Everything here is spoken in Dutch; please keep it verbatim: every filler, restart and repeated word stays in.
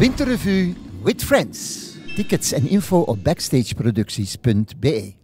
Winterrevue With Friends. Tickets en info op backstage producties punt b e.